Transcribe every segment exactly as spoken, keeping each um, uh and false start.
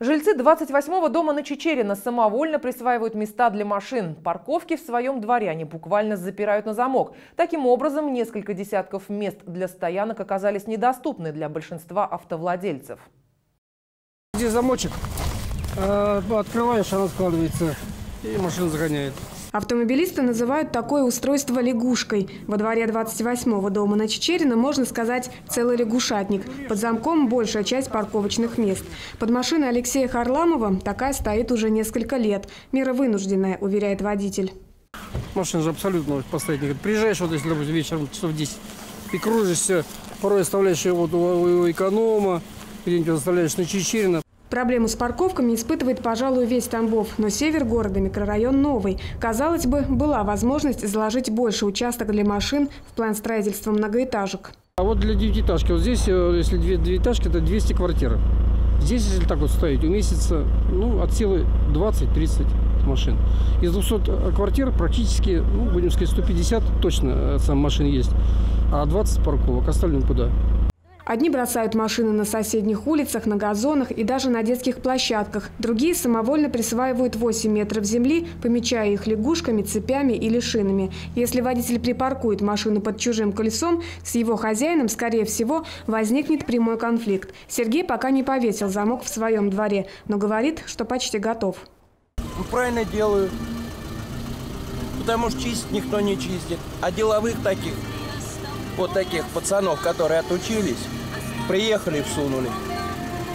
Жильцы двадцать восьмого дома на Чичерина самовольно присваивают места для машин. Парковки в своем дворе они буквально запирают на замок. Таким образом, несколько десятков мест для стоянок оказались недоступны для большинства автовладельцев. Здесь замочек. Открываешь, она складывается, и машина загоняет. Автомобилисты называют такое устройство лягушкой. Во дворе двадцать восьмого дома на Чичерина, можно сказать, целый лягушатник. Под замком большая часть парковочных мест. Под машиной Алексея Харламова такая стоит уже несколько лет. Мера вынужденная, уверяет водитель. Машина же абсолютно последняя. Приезжаешь, вот если, допустим, вечером часов десять, и кружишься, порой оставляешь его вот у эконома, где-нибудь оставляешь на Чичерина. Проблему с парковками испытывает, пожалуй, весь Тамбов. Но север города, микрорайон новый. Казалось бы, была возможность заложить больше участок для машин в план строительства многоэтажек. А вот для девятиэтажки, вот здесь, если две, две этажки, это двести квартир. Здесь, если так вот стоять, уместится ну, от силы двадцать-тридцать машин. Из двухсот квартир практически, ну, будем сказать, сто пятьдесят точно сам машин есть, а двадцать парковок, остальным куда? Одни бросают машины на соседних улицах, на газонах и даже на детских площадках. Другие самовольно присваивают восемь метров земли, помечая их лягушками, цепями или шинами. Если водитель припаркует машину под чужим колесом, с его хозяином, скорее всего, возникнет прямой конфликт. Сергей пока не повесил замок в своем дворе, но говорит, что почти готов. Ну, правильно делаю, потому что чистить никто не чистит, а деловых таких... Вот таких пацанов, которые отучились, приехали, всунули.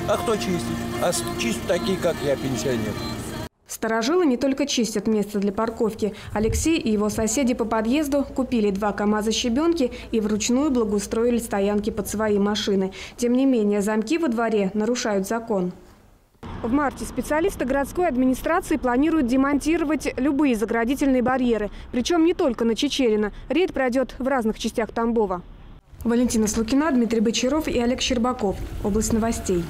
А кто чистит? А чистят такие, как я, пенсионер. Старожилы не только чистят место для парковки. Алексей и его соседи по подъезду купили два КАМАЗа щебенки и вручную благоустроили стоянки под свои машины. Тем не менее, замки во дворе нарушают закон. В марте специалисты городской администрации планируют демонтировать любые заградительные барьеры. Причем не только на Чичерина. Рейд пройдет в разных частях Тамбова. Валентина Слукина, Дмитрий Бочаров и Олег Щербаков. Область новостей.